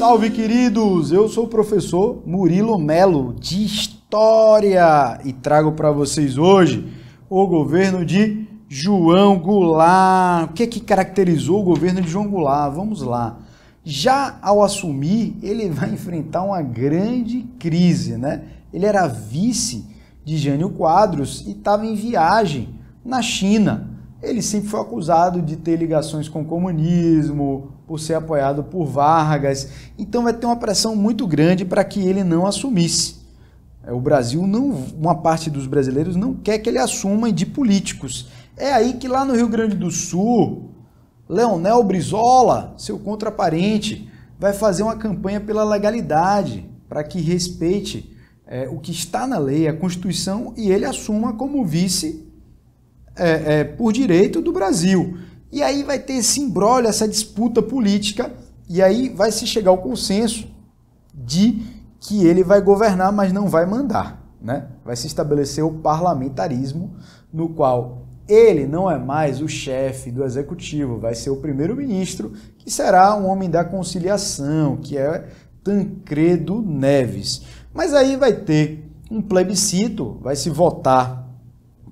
Salve, queridos! Eu sou o professor Murilo Melo, de História, e trago para vocês hoje o governo de João Goulart. O que é que caracterizou o governo de João Goulart? Vamos lá. Já ao assumir, ele vai enfrentar uma grande crise, né? Ele era vice de Jânio Quadros e estava em viagem na China. Ele sempre foi acusado de ter ligações com o comunismo, por ser apoiado por Vargas. Então vai ter uma pressão muito grande para que ele não assumisse. O Brasil não, uma parte dos brasileiros não quer que ele assuma de políticos. É aí que lá no Rio Grande do Sul, Leonel Brizola, seu contraparente, vai fazer uma campanha pela legalidade, para que respeite o que está na lei, a Constituição, e ele assuma como vice por direito do Brasil. E aí vai ter esse imbróglio, essa disputa política, e aí vai se chegar ao consenso de que ele vai governar, mas não vai mandar, né? Vai se estabelecer o parlamentarismo, no qual ele não é mais o chefe do executivo, vai ser o primeiro-ministro, que será um homem da conciliação, que é Tancredo Neves. Mas aí vai ter um plebiscito, vai se votar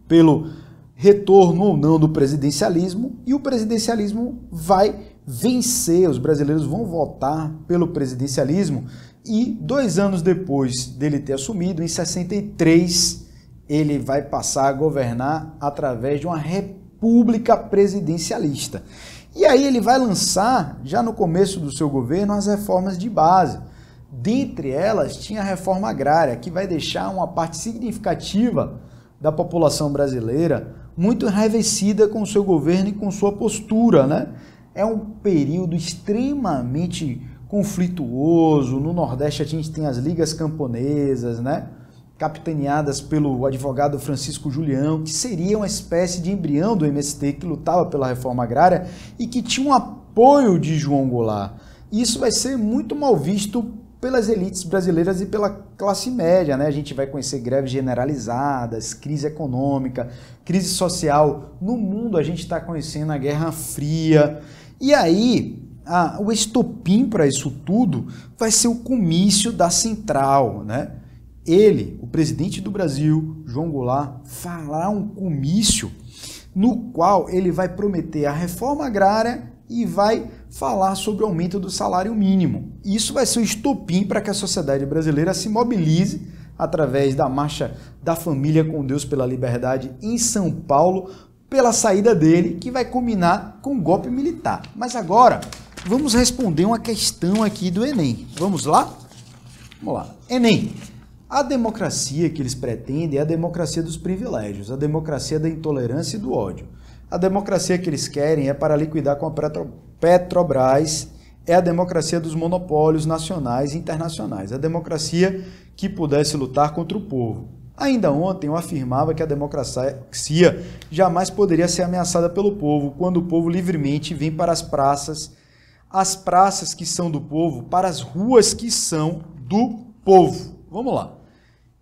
pelo retorno ou não do presidencialismo, e o presidencialismo vai vencer, os brasileiros vão votar pelo presidencialismo, e 2 anos depois dele ter assumido, em 1963, ele vai passar a governar através de uma república presidencialista. E aí ele vai lançar, já no começo do seu governo, as reformas de base. Dentre elas tinha a reforma agrária, que vai deixar uma parte significativa da população brasileira muito enraivecida com o seu governo e com sua postura, né? É um período extremamente conflituoso. No Nordeste a gente tem as ligas camponesas, né? Capitaneadas pelo advogado Francisco Julião, que seria uma espécie de embrião do MST, que lutava pela reforma agrária e que tinha um apoio de João Goulart. E isso vai ser muito mal visto pelas elites brasileiras e pela classe média, né? A gente vai conhecer greves generalizadas, crise econômica, crise social. No mundo a gente está conhecendo a Guerra Fria. E aí, o estopim para isso tudo vai ser o Comício da Central, né? Ele, o presidente do Brasil, João Goulart, fará um comício no qual ele vai prometer a reforma agrária e vai falar sobre o aumento do salário mínimo. Isso vai ser o estopim para que a sociedade brasileira se mobilize através da Marcha da Família com Deus pela Liberdade em São Paulo, pela saída dele, que vai culminar com o golpe militar. Mas agora, vamos responder uma questão aqui do Enem. Vamos lá? Vamos lá. Enem, a democracia que eles pretendem é a democracia dos privilégios, a democracia da intolerância e do ódio. A democracia que eles querem é para liquidar com a Petrobras, é a democracia dos monopólios nacionais e internacionais, a democracia que pudesse lutar contra o povo. Ainda ontem eu afirmava que a democracia jamais poderia ser ameaçada pelo povo, quando o povo livremente vem para as praças que são do povo, para as ruas que são do povo. Vamos lá.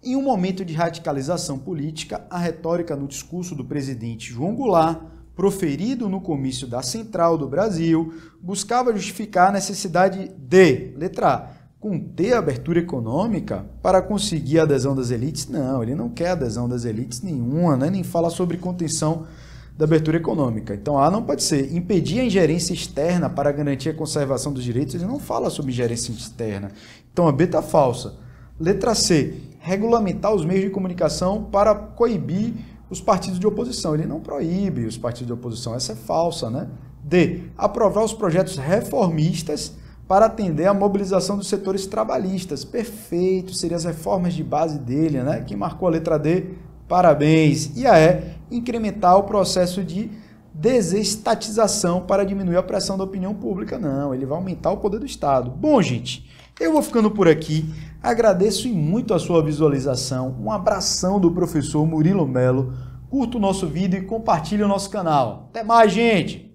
Em um momento de radicalização política, a retórica no discurso do presidente João Goulart, proferido no Comício da Central do Brasil, buscava justificar a necessidade de, letra A, conter a abertura econômica para conseguir a adesão das elites. Não, ele não quer adesão das elites nenhuma, né? Nem fala sobre contenção da abertura econômica. Então, A não pode ser. Impedir a ingerência externa para garantir a conservação dos direitos, ele não fala sobre ingerência externa. Então, a B está falsa. Letra C, regulamentar os meios de comunicação para coibir os partidos de oposição. Ele não proíbe os partidos de oposição, essa é falsa, né? D, aprovar os projetos reformistas para atender à mobilização dos setores trabalhistas. Perfeito, seriam as reformas de base dele, né? Quem marcou a letra D, parabéns. E a E, incrementar o processo de desestatização para diminuir a pressão da opinião pública. Não, ele vai aumentar o poder do Estado. Bom, gente, eu vou ficando por aqui. Agradeço muito a sua visualização, um abração do professor Murilo Melo, curta o nosso vídeo e compartilhe o nosso canal. Até mais, gente!